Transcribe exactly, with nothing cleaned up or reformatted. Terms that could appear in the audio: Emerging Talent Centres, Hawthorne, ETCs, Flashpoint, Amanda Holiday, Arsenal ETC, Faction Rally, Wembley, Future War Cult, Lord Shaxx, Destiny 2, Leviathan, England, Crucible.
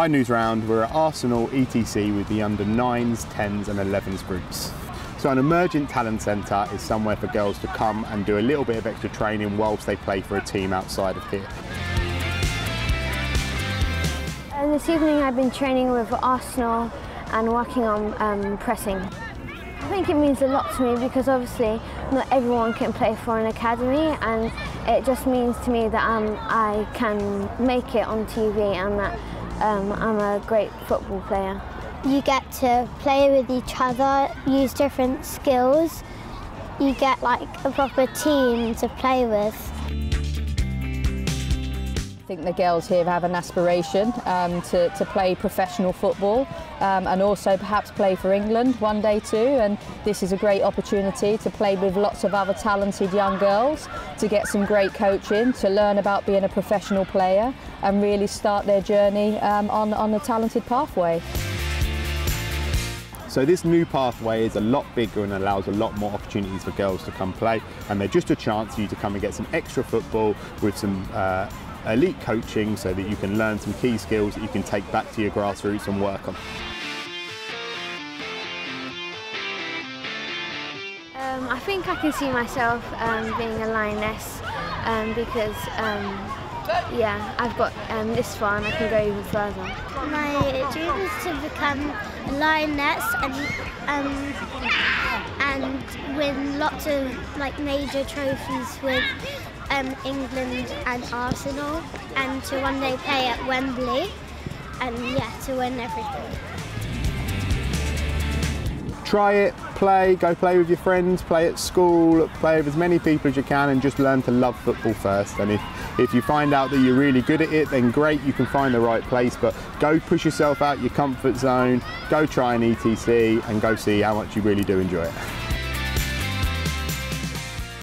High News Round, we're at Arsenal E T C with the under nines, tens and elevens groups. So an emergent talent centre is somewhere for girls to come and do a little bit of extra training whilst they play for a team outside of here. And this evening I've been training with Arsenal and working on um, pressing. I think it means a lot to me because obviously not everyone can play for an academy, and it just means to me that um, I can make it on T V and that um, I'm a great football player. You get to play with each other, use different skills. You get like a proper team to play with. I think the girls here have an aspiration um, to, to play professional football um, and also perhaps play for England one day too, and this is a great opportunity to play with lots of other talented young girls, to get some great coaching, to learn about being a professional player and really start their journey um, on, on the talented pathway. So this new pathway is a lot bigger and allows a lot more opportunities for girls to come play, and they're just a chance for you to come and get some extra football with some uh, elite coaching so that you can learn some key skills that you can take back to your grassroots and work on. Um, I think I can see myself um, being a lioness um, because um, yeah, I've got um, this far and I can go even further. My dream is to become a lioness and, um, and win lots of like major trophies with Um, England and Arsenal, and to one day play at Wembley and yeah, to win everything. Try it, play, go play with your friends, play at school, play with as many people as you can, and just learn to love football first. And if, if you find out that you're really good at it, then great, you can find the right place, but go push yourself out your comfort zone, go try an E T C and go see how much you really do enjoy it.